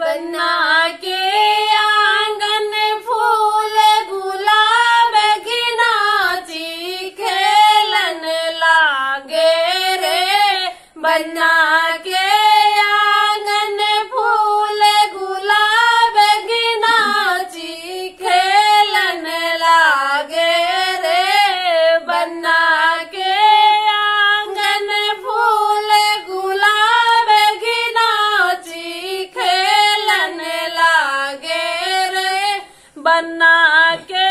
बन्ना के आंगन फूल गुलाब घिनाची खेलन लागे रे। बन्ना के आंगन फूल गुलाब घिनाची खेलन लागे रे। बन्ना के आंगन फूल गुलाब घिनाची खेलन लागे रे। बन्ना के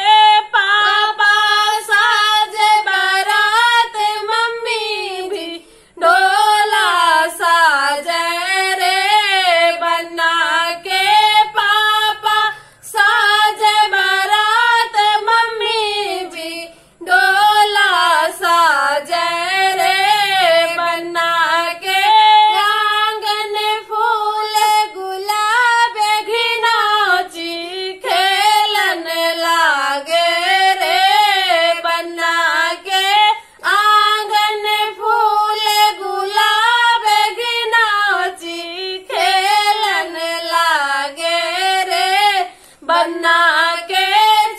बन्ना के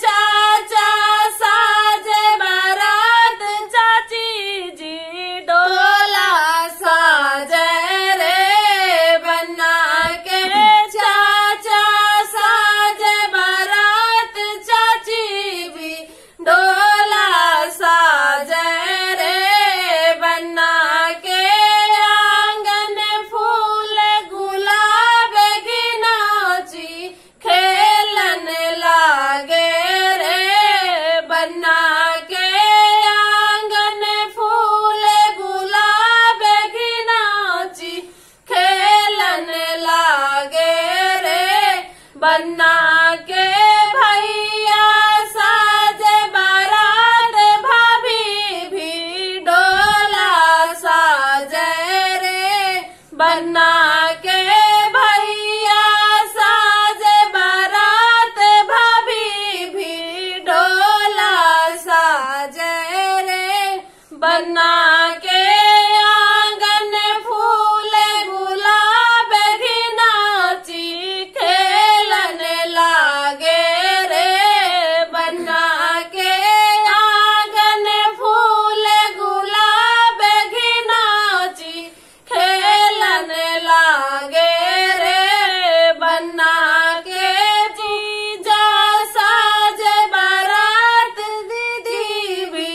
चाचा साजे बारात चाची जी डोला साजे रे। बन्ना के चाचा साजे बारात चाची भी डोला साजे रे। बन्ना के आंगन फूल गुलाब घिनाची लागे रे। बन्ना के आंगन फूल गुलाब घिनाची खेलन लागे रे। बन्ना के भैया साज बारात भाभी भी डोला साजे रे। बन्ना के बन्ना के आंगन फूल गुलाब घिनाची खेलन लागे रे। बन्ना के आंगन फूल गुलाब घिनाची खेलन लागे रे। बन्ना के जीजा साज बारात दीदी भी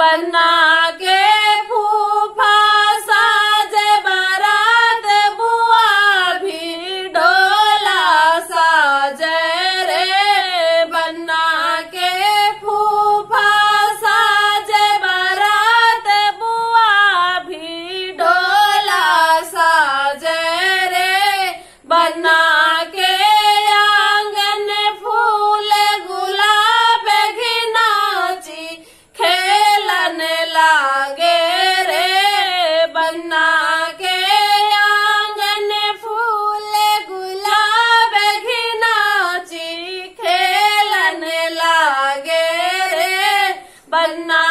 बन्ना के फूफा साजे बारात बुआ भी डोला साजे रे। बन्ना के फूफा साजे बारात बुआ भी डोला साजे रे। बन्ना के आंगन फूल गुलाब घिनाची लागे रे। बन्ना के आंगन फूल गुलाब घिनाची खेलन लागे रे। बन्ना